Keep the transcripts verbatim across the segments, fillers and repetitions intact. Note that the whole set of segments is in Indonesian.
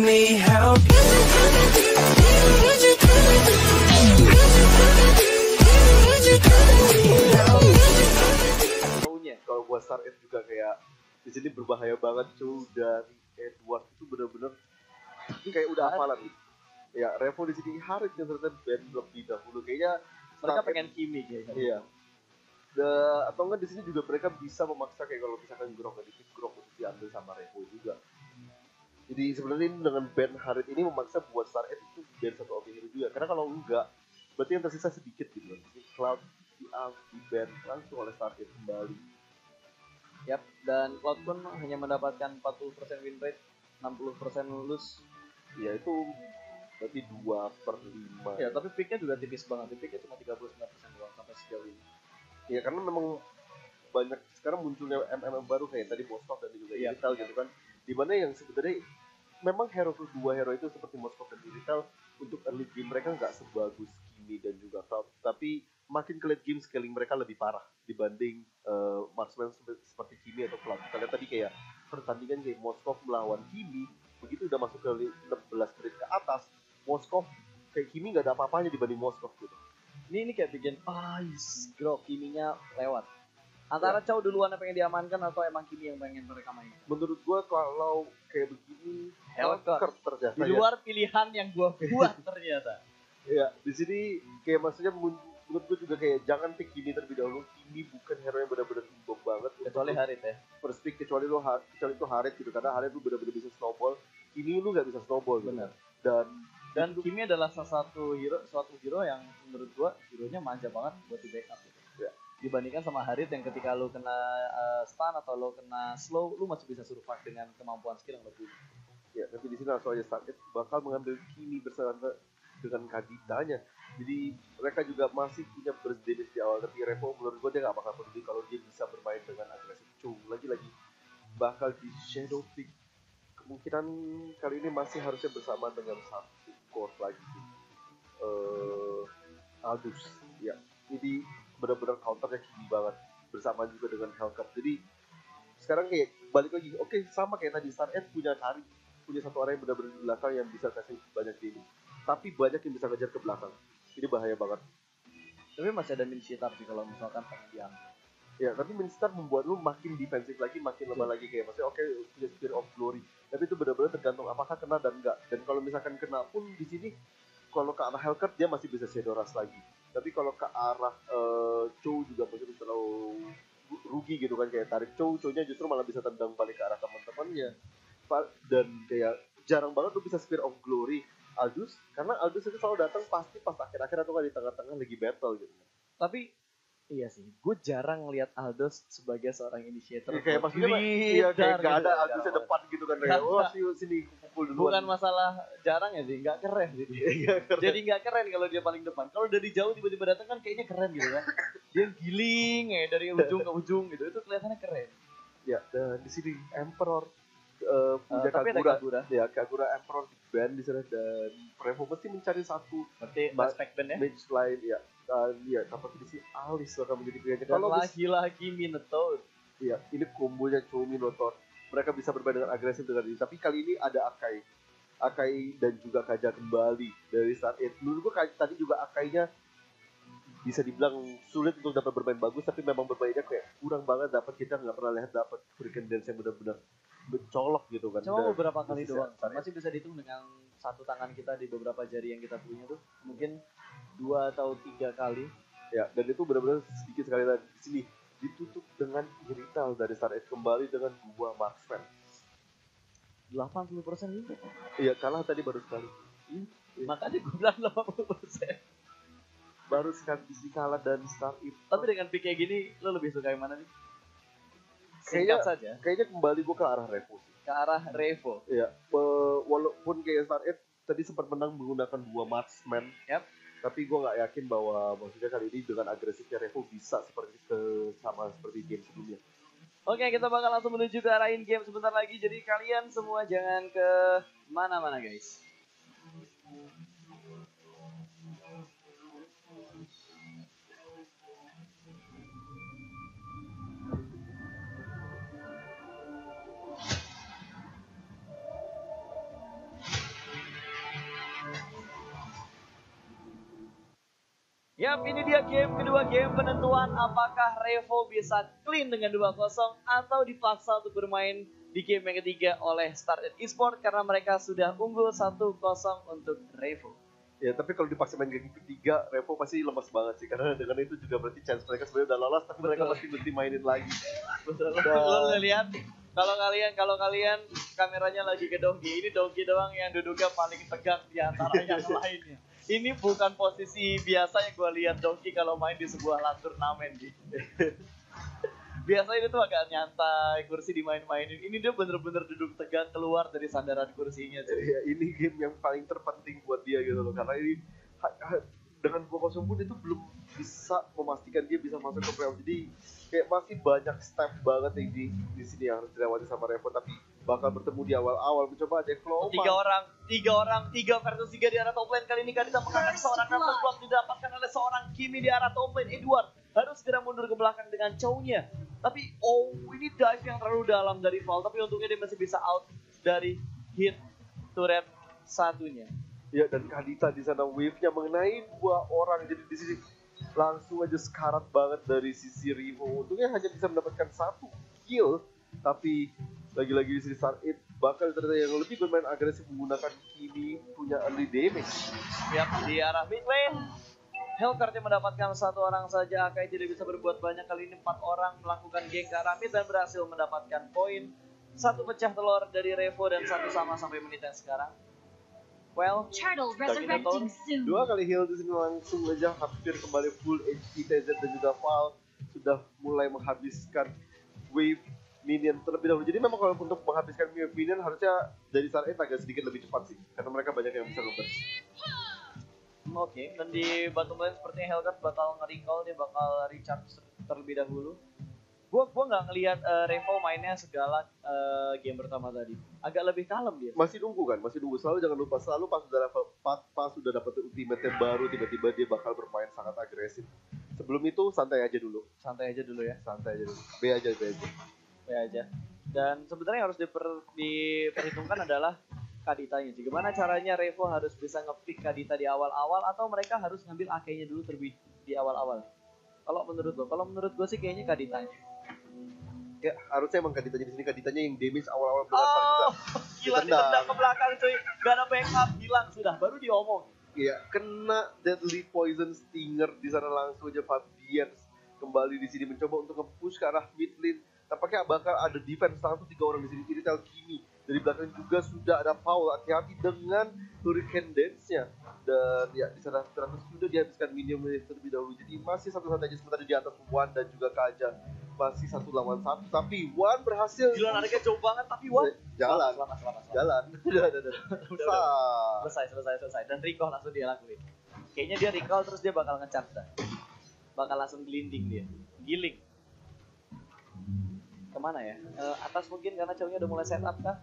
me help. Taunya kalau buat STAR eight juga kayak di sini berbahaya banget. Chou dan Edward itu benar-benar ini kayak udah hafalan. Ya, Revo di sini Harith yang ternyata band lebih dahulu kayaknya. Mereka pengen Kimmy kayaknya. Iya. The, atau enggak di sini juga mereka bisa memaksa kayak kalau misalkan grok dikit grok itu diambil sama Revo juga. Jadi sebenarnya dengan band Harith ini memaksa buat STAR eight itu band satu objek juga. Karena kalau enggak, berarti yang tersisa sedikit gitu. Jadi Cloud di up di band langsung oleh STAR eight kembali. Yap, dan Cloud pun hanya mendapatkan empat puluh persen win rate, enam puluh persen lose. Ya itu berarti dua per lima. Ya, tapi picknya juga tipis banget. Picknya cuma tiga puluh sembilan persen doang sampai sejauh ini. Ya karena memang banyak sekarang munculnya M M M baru kayak tadi Moskov dan juga yeah, Irithel yeah. gitu kan. Dimana yang sebenarnya memang hero dua hero itu seperti Moskov dan Irithel untuk early game mereka nggak sebagus Kimmy dan juga Cloud. Tapi makin ke late game scaling mereka lebih parah dibanding uh, marksman seperti Kimmy atau Cloud. Kita lihat tadi kayak pertandingan kayak Moskov melawan Kimmy, begitu udah masuk ke enam belas menit ke atas, Moskov kayak Kimmy nggak ada apa-apanya dibanding Moskov gitu. Ini, ini kayak bikin, ah, yes, grok, Kimmy-nya lewat. Antara ya. Chou duluan yang pengen diamankan atau emang Kimmy yang pengen mereka main? Menurut gue kalau kayak begini, Helcurt ternyata. Di luar ya. Pilihan yang gue buat ternyata. Iya, di sini kayak maksudnya menurut gue juga kayak jangan pick Kimmy terlebih dahulu. Kimmy bukan hero yang benar-benar imbang banget. Kecuali Harith ya. First pick kecuali lo kecuali itu Harith gitu, karena Harith lu benar-benar bisa snowball. Kimmy lu nggak bisa snowball. Benar. Gitu. Dan Dan Kimmy adalah salah satu hero, suatu hero yang menurut gua hero-nya manja banget buat di backup gitu. Ya. Dibandingkan sama Harith yang ketika lu kena uh, stun atau lu kena slow, lu masih bisa survive dengan kemampuan skill yang lebih. Ya, tapi di sini soalnya STAR eight bakal mengambil Kimmy bersama dengan Kaditanya. Jadi mereka juga masih punya burst damage di awal, tapi Revo menurut gua dia nggak bakal peduli kalau dia bisa bermain dengan agresif. Chou lagi-lagi bakal di shadow pick. Kemungkinan kali ini masih harusnya bersama dengan satu core lagi uh, Aldous ya, jadi benar-benar counternya Kimmy banget bersama juga dengan Helcurt. Jadi sekarang kayak balik lagi, oke okay, sama kayak tadi STAR eight punya hari punya satu orang yang benar-benar di belakang yang bisa kasih banyak damage, tapi banyak yang bisa ngejar ke belakang, ini bahaya banget. Tapi masih ada min shitar sih kalau misalkan pengen diambil. Ya, tapi Minstar membuat lu makin defensif lagi, makin lemah lagi kayak maksudnya oke okay, punya Spirit of Glory. Tapi itu benar-benar tergantung apakah kena dan enggak. Dan kalau misalkan kena pun di sini kalau ke arah Helcurt dia masih bisa shadow rush lagi. Tapi kalau ke arah uh, Chou juga masih terlalu rugi gitu kan, kayak tarik Chou, Chou-nya justru malah bisa tendang balik ke arah teman-temannya. Dan kayak jarang banget lu bisa Spirit of Glory Aldous, karena Aldous itu selalu datang pasti pas akhir-akhir atau di tengah-tengah lagi battle gitu. Tapi iya sih, gue jarang lihat Aldous sebagai seorang inisiator. Ya, kayak maksudnya, iya, kayak gak ada Aldous di depan gitu kan. Kayak, oh sini kumpul duluan. Bukan masalah jarang ya sih, gak keren jadi. Jadi gak keren kalau dia paling depan. Kalau dari jauh tiba-tiba datang kan kayaknya keren gitu kan. Dia giling ya, dari ujung ke ujung gitu, itu kelihatannya keren. Ya, dan di sini Emperor uh, punya uh, Kagura. Kagura. Ya, Kagura Emperor di band di sana dan Revo mesti mencari satu match band ya. Match lain ya. Uh, iya, tanpa kondisi Alice akan menjadi pilihannya. Kalau lagi-lagi Minotaur. Iya, ini kombonya Chou Minotaur. Mereka bisa bermain dengan agresif dengan ini. Tapi kali ini ada Akai, Akai dan juga Kaja kembali dari STAR eight. Menurut gua tadi juga Akainya bisa dibilang sulit untuk dapat bermain bagus, tapi memang bermainnya kayak kurang banget. Dapat kita nggak pernah lihat dapat freaking dance yang benar-benar mencolok gitu kan. Cuma beberapa kali doang. Masih bisa dihitung dengan satu tangan kita di beberapa jari yang kita punya tuh. Mungkin dua atau tiga kali. Ya, dan itu benar-benar sedikit sekali lagi di sini ditutup dengan Irithel dari STAR eight kembali dengan dua marksman. delapan puluh persen gitu. Iya, kalah tadi baru sekali. Ya, ya. Makanya gue bilang delapan puluh persen. Baru sekali sih kalah dan STAR eight. Tapi dengan pick kayak gini, lo lebih suka yang mana nih? Singkat kayaknya, saja. Kayaknya kembali gue ke arah Revo sih. Ke arah Revo. Iya, walaupun kayak STAR eight tadi sempat menang menggunakan dua marksman. Yap. Tapi gue nggak yakin bahwa maksudnya kali ini dengan agresifnya Revo bisa seperti ke, sama seperti game sebelumnya. Oke, kita bakal langsung menuju ke arah in game sebentar lagi. Jadi kalian semua jangan ke mana-mana guys. Yap, ini dia game kedua, game penentuan apakah Revo bisa clean dengan dua kosong atau dipaksa untuk bermain di game yang ketiga oleh STAR eight Esports karena mereka sudah unggul satu kosong untuk Revo. Ya, tapi kalau dipaksa main game ketiga, Revo pasti lemas banget sih karena dengan itu juga berarti chance mereka sebenarnya udah lolos, tapi mereka pasti mesti mainin lagi. Betul. Lo lihat kalau kalian kalau kalian kameranya lagi ke Donkey, ini Donkey doang yang duduknya paling tegang di antara yang lainnya. Ini bukan posisi biasa yang gue lihat Donkey kalau main di sebuah LAN turnamen gitu. Biasanya itu agak nyantai, kursi dimain-mainin. Ini dia bener-bener duduk tegang keluar dari sandaran kursinya. Iya, ini game yang paling terpenting buat dia gitu loh. Karena ini dengan dua kosong pun itu belum bisa memastikan dia bisa masuk ke playoff. Jadi kayak masih banyak step banget yang di di sini yang harus dilewati sama Revo, tapi bakal bertemu di awal-awal. Mencoba ada Cloud. Tiga orang, tiga orang, tiga versus tiga di arah top lane kali ini. Kadita mengalir seorang Raptor Block didapatkan oleh seorang Kimmy di arah top lane. Edward harus segera mundur ke belakang dengan Chou-nya. Tapi oh, ini dive yang terlalu dalam dari Paul. Tapi untungnya dia masih bisa out dari hit turret satunya. Ya, dan Kadita di sana wave-nya mengenai dua orang. Jadi di sini langsung aja sekarat banget dari sisi Revo. Untungnya hanya bisa mendapatkan satu kill, tapi lagi-lagi di sini STAR eight bakal ternyata yang lebih bermain agresif menggunakan Kimmy punya early damage. Ya, di arah mid lane Helcurt yang mendapatkan satu orang saja. Akai tidak bisa berbuat banyak kali ini. Empat orang melakukan gank ke arah mid dan berhasil mendapatkan poin. Satu pecah telur dari Revo dan satu sama sampai menit yang sekarang. Well, dua kali heal di sini langsung aja hampir kembali full H P. T Z dan juga Val sudah mulai menghabiskan wave minion terlebih dahulu. Jadi memang kalau untuk menghabiskan wave minion harusnya dari STAR eight agak sedikit lebih cepat sih, karena mereka banyak yang bisa ngeburst. Oke, okay, dan di bottom lane sepertinya Helcurt bakal nge-recall, dia bakal recharge terlebih dahulu. Gua gua nggak ngelihat uh, Revo mainnya segala uh, game pertama tadi. Agak lebih kalem dia. Masih nunggu kan, masih nunggu. Selalu jangan lupa, selalu pas sudah level empat, pas sudah dapat ultimate yang baru, tiba-tiba dia bakal bermain sangat agresif. Sebelum itu santai aja dulu. Santai aja dulu ya. Santai aja dulu. Be aja, be aja. Be aja. Dan sebenarnya yang harus diper, diperhitungkan adalah Kaditanya. Gimana caranya Revo harus bisa nge-pick Kadita di awal-awal atau mereka harus ngambil A K-nya dulu terlebih di awal-awal. Kalau menurut lo, kalau menurut gue sih kayaknya Kaditanya. Ya, harusnya emang Kaditanya di sini, Kaditanya yang damage awal-awal bukan oh, paling besar. Gila, ditendang ke belakang cuy. Gak ada backup, hilang sudah, baru diomong. Iya, kena Deadly Poison Stinger di sana langsung aja. Fabian kembali di sini mencoba untuk nge-push ke arah mid lane. Tampaknya bakal ada defense satu tiga orang di sini. Irithel, Kimmy dari belakang juga sudah ada Paul. Hati-hati dengan Hurricane Dance-nya. Dan ya di sana ternyata sudah dihabiskan minion terlebih dahulu. Jadi masih satu-satu aja sementara di atas Wan dan juga Kaja. Masih satu lawan satu. Tapi Wan berhasil. Gila nariknya jauh banget. Tapi Wan jalan. Selamat, selamat, selamat. Jalan. Udah, udah, udah. Selesai, selesai, selesai. Dan recall langsung dia lakuin. Kayaknya dia recall terus dia bakal nge-charge. Bakal langsung glinding dia. Giling. Kemana ya? E, atas mungkin karena cowoknya udah mulai set up kah?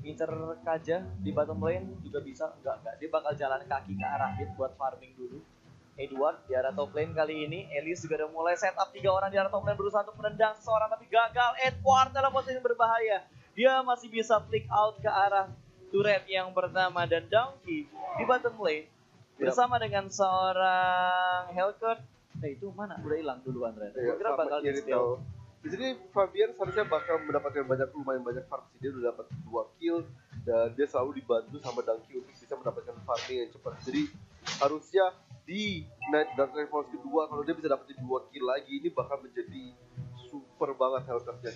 Ngincer Kaja di bottom lane juga bisa. Enggak, enggak. Dia bakal jalan kaki ke arah mid buat farming dulu. Edward di arah top lane kali ini. Elise juga udah mulai set up. Tiga orang di arah top lane berusaha untuk menendang seorang tapi gagal. Edward dalam posisi yang berbahaya. Dia masih bisa flick out ke arah turret yang pertama. Dan Donkey di bottom lane bersama dengan seorang Helcurt. Eh, itu mana? Udah hilang duluan ternyata. Gue kira bakal di-steal. Di sini Fabian seharusnya bakal mendapatkan banyak lumayan banyak farm sih, dia udah dapat dua kill dan dia selalu dibantu sama Donkey untuk bisa mendapatkan farming yang cepat. Jadi harusnya di Night Dark Rivals kedua kalau dia bisa dapetin dua kill lagi ini bakal menjadi super banget Helcurt-nya.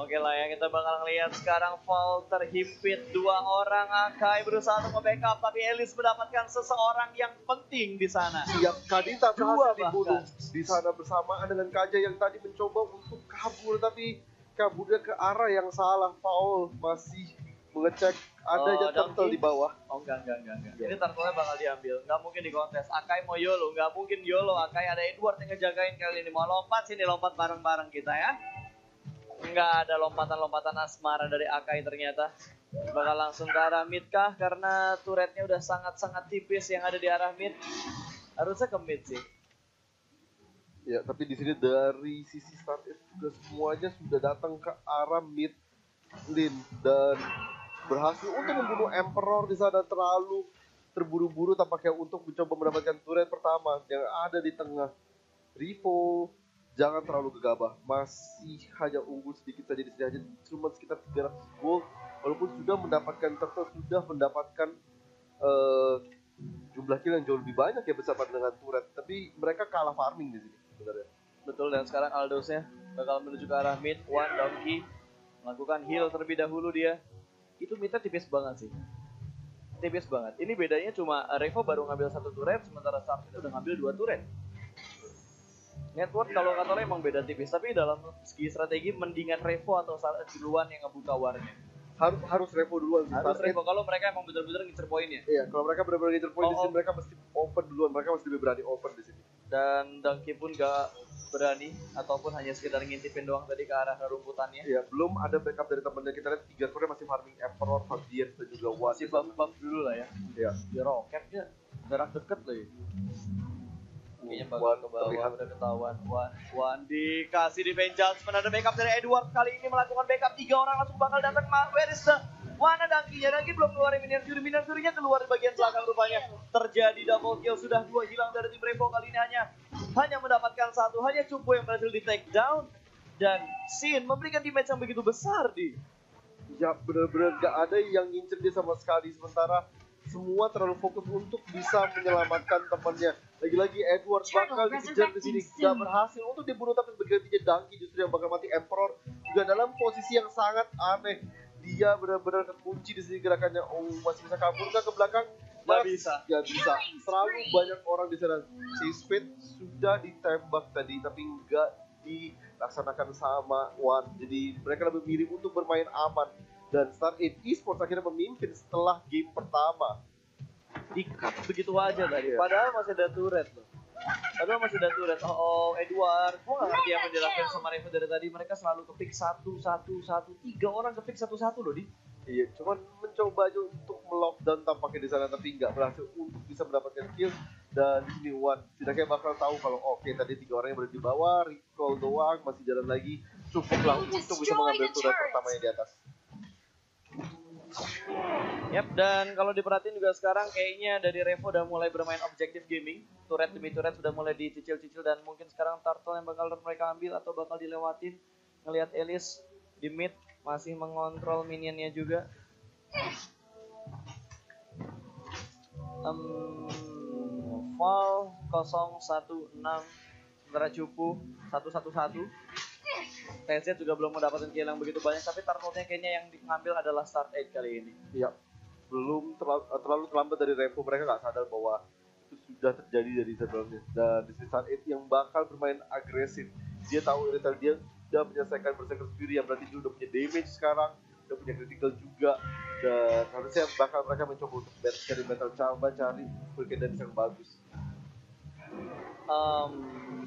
Oke lah ya, kita bakal ngelihat sekarang Fall terhimpit dua orang. Akai berusaha untuk nge-backup tapi Elise mendapatkan seseorang yang penting di sana. Siap, Kadita berhasil dibunuh di sana bersamaan dengan Kaja yang tadi mencoba untuk kabur tapi kaburnya ke arah yang salah. Paul masih mengecek adanya oh, turtle di bawah. Oh enggak, enggak, enggak, enggak. Ini turtle-nya bakal diambil, enggak mungkin dikontes. Akai mau YOLO, enggak mungkin YOLO. Akai ada Edward yang ngejagain kali ini. Mau lompat sini, lompat bareng-bareng kita ya. Enggak ada lompatan-lompatan asmara dari Akai ternyata. Bakal langsung ke arah mid kah? Karena turretnya udah sangat-sangat tipis yang ada di arah mid. Harusnya ke mid sih. Ya, tapi di sini dari sisi STAR eight juga semuanya sudah datang ke arah mid lane dan berhasil untuk membunuh Emperor di sana. Terlalu terburu-buru tampaknya untuk mencoba mendapatkan turret pertama yang ada di tengah. Revo jangan terlalu gegabah, masih hanya unggul sedikit saja di sini, hanya cuma sekitar tiga ratus gold, walaupun sudah mendapatkan turtle, sudah mendapatkan uh, jumlah kill yang jauh lebih banyak ya bersama dengan turret, tapi mereka kalah farming di sini sebenarnya. Betul, dan sekarang Aldosnya bakal menuju ke arah mid. Wan, Donkey melakukan heal terlebih dahulu dia. Itu midnya tipis banget sih. Tipis banget. Ini bedanya cuma Revo baru ngambil satu turret, sementara Star itu udah ngambil dua turret. Network kalau kata lo emang beda tipis, tapi dalam segi strategi mendingan Revo atau Star duluan yang ngebuka warnya. Harus harus Revo duluan. Harus Revo kalau mereka emang bener-bener ngincer poin ya. Iya, kalau mereka bener-bener ngincer poin oh, di sini mereka mesti open duluan, mereka mesti lebih berani open di sini. Dan Donkey pun gak berani ataupun hanya sekedar ngintipin doang tadi ke arah rumputannya. Iya, belum ada backup dari temennya. Kita lihat tiga turnya masih farming Emperor, Fabian, dan juga Wan. Masih buff-buff dulu lah ya. Iya. Dia roketnya jarak deket loh ya. Kayaknya bakal ke bawah, udah ketahuan. Wan, Wan dikasih di vengeance. Ada backup dari Edward, kali ini melakukan backup. Tiga orang langsung bakal datang. Where is the Wan? Dangkinya, Dangki belum keluarin Minion Fury. Minion Fury-nya keluar di bagian belakang rupanya. Terjadi double kill, sudah dua hilang dari tim Revo. Kali ini hanya hanya mendapatkan satu, hanya Chou yang berhasil di take down. Dan Scene memberikan damage yang begitu besar di. Ya bener-bener gak ada yang ngincer dia sama sekali, sementara semua terlalu fokus untuk bisa menyelamatkan temannya. Lagi-lagi Edward bakal dikejar di sini, gak berhasil untuk dibunuh, tapi bergantinya Donkey justru yang bakal mati. Emperor juga dalam posisi yang sangat aneh, dia benar-benar terkunci di sini gerakannya. Oh, masih bisa kabur ke belakang? Gak bisa, gak bisa. Terlalu banyak orang di sana. Si Speed sudah ditembak tadi, tapi nggak dilaksanakan sama Wan. Jadi mereka lebih milih untuk bermain aman. Dan Star eight Esports akhirnya memimpin setelah game pertama. Dikat begitu aja tadi, yeah. Padahal masih ada turret loh. Padahal masih ada turret, oh, oh Edward. Gue gak ngerti yang menjelaskan sama Revo dari tadi, mereka selalu kepik satu, satu, satu. Tiga orang kepik satu-satu loh, Di. Iya, cuman mencoba aja untuk melockdown tampaknya di sana, tapi nggak berhasil untuk bisa mendapatkan kill. Dan ini Wan, setidaknya bakal tahu kalau oke okay, tadi tiga orang yang berada di bawah, recall doang, masih jalan lagi. Cukuplah untuk bisa mengambil turret pertamanya di atas. Yap, dan kalau diperhatiin juga sekarang kayaknya dari Revo udah mulai bermain objektif gaming. Turret demi turret sudah mulai dicicil-cicil, dan mungkin sekarang turtle yang bakal mereka ambil atau bakal dilewatin. Ngelihat Elise di mid masih mengontrol minionnya juga. Um, Fall nol satu enam sementara Cupu satu satu satu. T Z juga belum mendapatkan kill yang begitu banyak, tapi turtle-nya kayaknya yang diambil adalah Star eight kali ini. Iya, belum terlalu, terlalu terlambat dari Revo, mereka nggak sadar bahwa itu sudah terjadi dari sebelumnya. Dan di sini Star eight yang bakal bermain agresif, dia tahu Irithel dia sudah menyelesaikan berserker sendiri, yang berarti dia udah punya damage sekarang, udah punya critical juga, dan harusnya bakal mereka mencoba untuk cari battle coba cari berkendali yang bagus. Um,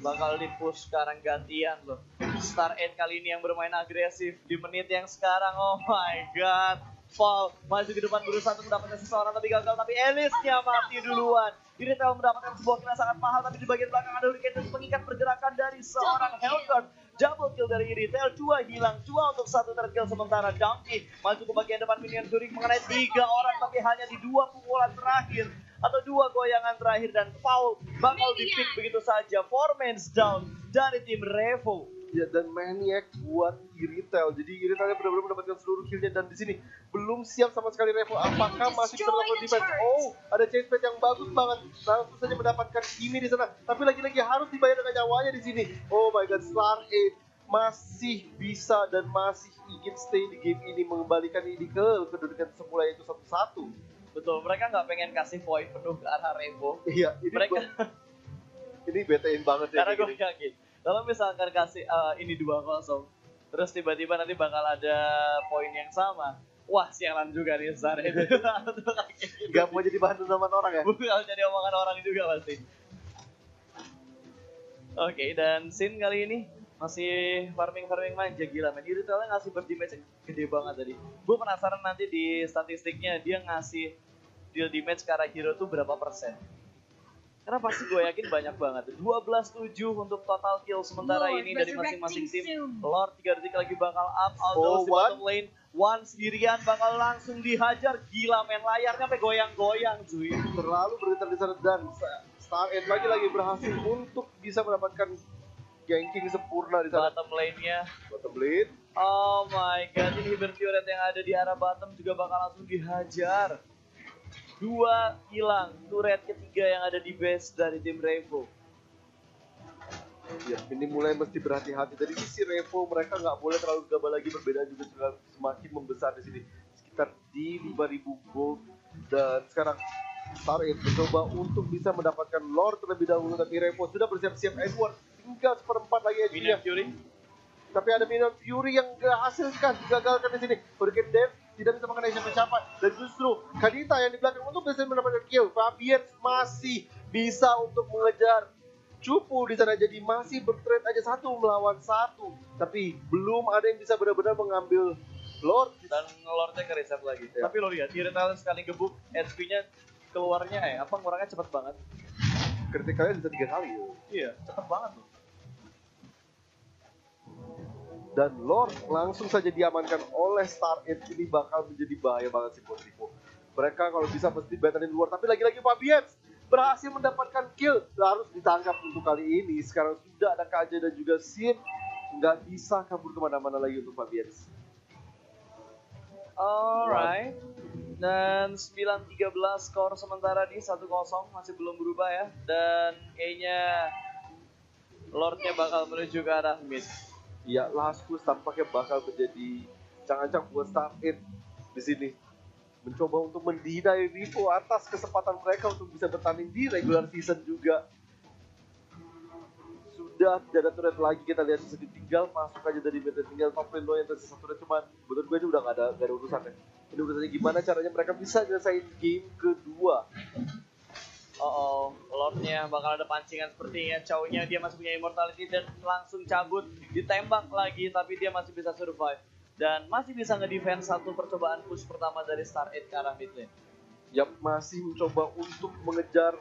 bakal dipush sekarang gantian loh. Star eight kali ini yang bermain agresif di menit yang sekarang. Oh my god, Paul masih ke depan berusaha untuk mendapatkan seseorang tapi gagal, tapi Elise-nya mati duluan. Irithel mendapatkan sebuah kena sangat mahal, tapi di bagian belakang ada lukisan pengikat pergerakan dari seorang Helcurt. Double kill dari Irithel, dua hilang, dua untuk satu terkill, sementara Donkey maju ke bagian depan. Minion Fury mengenai tiga orang, tapi hanya di dua pukulan terakhir atau dua goyangan terakhir, dan Paul bakal di-pick begitu saja. Four men's down dari tim Revo. Ya, dan Maniac buat Irithel. Jadi Irithel benar-benar mendapatkan seluruh killnya, dan di sini belum siap sama sekali Revo. Apakah masih bisa melakukan defense? Oh, ada chase pad yang bagus banget. Langsung saja mendapatkan Kimmy di sana. Tapi lagi-lagi harus dibayar dengan nyawanya di sini. Oh my god, Star eight masih bisa dan masih ingin stay di game ini, mengembalikan ini ke kedudukan semula itu satu-satu. Betul, mereka nggak pengen kasih poin penuh ke arah Revo. Iya, ini mereka ini betein banget ya. Karena gue yakin kalau misalkan kasih uh, ini dua kosong, terus tiba-tiba nanti bakal ada poin yang sama. Wah, sialan juga nih Star itu. Gak mau jadi bahan omongan orang ya? Bukan, jadi omongan orang juga pasti. Oke, okay, dan Scene kali ini masih farming-farming manja, gila men. Irithel ngasih berdamage gede banget tadi. Gue penasaran nanti di statistiknya dia ngasih deal damage ke arah hero tuh berapa persen. Karena pasti gue yakin banyak banget. dua belas tujuh untuk total kill sementara Lord, ini dari masing-masing tim. Lord tiga detik lagi bakal up, Aldous oh, di bottom lane. Wan sendirian bakal langsung dihajar. Gila men, layarnya sampai goyang-goyang cuy. Terlalu bergetar-getar dan STAR eight lagi-lagi berhasil untuk bisa mendapatkan ganking sempurna di sana. Bottom lane-nya. Bottom lane. Oh my god, ini Bertiuret yang ada di arah bottom juga bakal langsung dihajar. Dua hilang, turret ketiga yang ada di base dari tim Revo. Ya, ini mulai mesti berhati-hati. Tadi si Revo mereka nggak boleh terlalu gabah lagi, perbedaan juga semakin membesar di sini. Sekitar di lima ribu gold dan sekarang STAR eight mencoba untuk bisa mendapatkan Lord terlebih dahulu, tapi Revo sudah bersiap-siap. Edward tinggal seperempat lagi aja. Minion Fury. Tapi ada Minion Fury yang dihasilkan, digagalkan di sini. Hurricane Dev tidak bisa mengenai siapa-siapa, dan justru Kadita yang di belakang untuk bisa mendapatkan kill. Fabian masih bisa untuk mengejar Cupu di sana, jadi masih bertrade aja satu melawan satu, tapi belum ada yang bisa benar-benar mengambil Lord dan Lordnya ke reset lagi. Ya. Tapi lo lihat, Irithel sekali gebuk, H P-nya keluarnya eh apa kurangnya cepat banget. Kritikalnya bisa tiga kali. Ya. Iya, cepat banget loh. Dan Lord langsung saja diamankan oleh STAR eight. Ini bakal menjadi bahaya banget sih buat Revo. Mereka kalau bisa pasti batalin Lord, tapi lagi-lagi Fabian berhasil mendapatkan kill. Harus ditangkap untuk kali ini. Sekarang sudah ada Kaja dan juga Scene. Nggak bisa kabur kemana-mana lagi untuk Fabian. Alright. Dan sembilan tiga belas skor sementara di satu kosong, masih belum berubah ya. Dan kayaknya Lordnya bakal menuju ke arah mid. Ya, last push tampaknya bakal menjadi cang-cang buat STAR eight di sini. Mencoba untuk mendinai Revo atas kesempatan mereka untuk bisa bertanding di regular season juga. Sudah tidak ada turret lagi, kita lihat bisa ditinggal masuk aja dari mid, tinggal top lane yang tersisa turret, cuman menurut gue ini udah gak ada, gak ada urusannya. Ini urusannya gimana caranya mereka bisa nyelesain game kedua. Oh, oh, Lordnya bakal ada pancingan sepertinya. Chou-nya dia masih punya Immortality dan langsung cabut. Ditembak lagi, tapi dia masih bisa survive. Dan masih bisa nge-defense satu percobaan push pertama dari STAR eight ke arah mid lane. Yap, masih mencoba untuk mengejar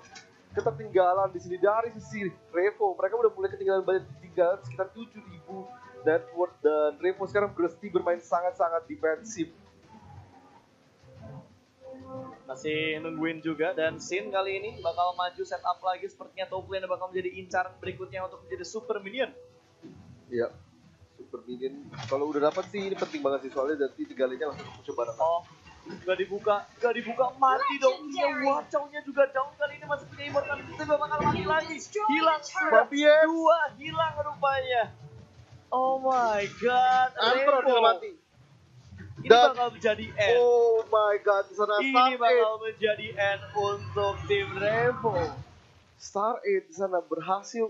ketertinggalan di sini dari sisi Revo. Mereka udah mulai ketinggalan banyak, ditinggal sekitar tujuh ribu network. Dan Revo sekarang berhenti bermain sangat-sangat defensif. Masih nungguin juga, dan Scene kali ini bakal maju setup lagi. Sepertinya top lane bakal menjadi incaran berikutnya untuk menjadi Super Minion. Iya, Super Minion. Kalau udah dapat sih ini penting banget sih, soalnya nanti tiga lane-nya langsung ke coba. Oh, nggak dibuka, nggak dibuka, mati dong. Wah, Chou-nya juga down kali ini, masih punya Immortality. Kita bakal mati lagi. Hilang sudah, dua hilang rupanya. Oh my god, Revo udah mati. Ini dan, bakal menjadi end. Oh my god, ini bakal menjadi end untuk tim Revo. STAR eight di sana berhasil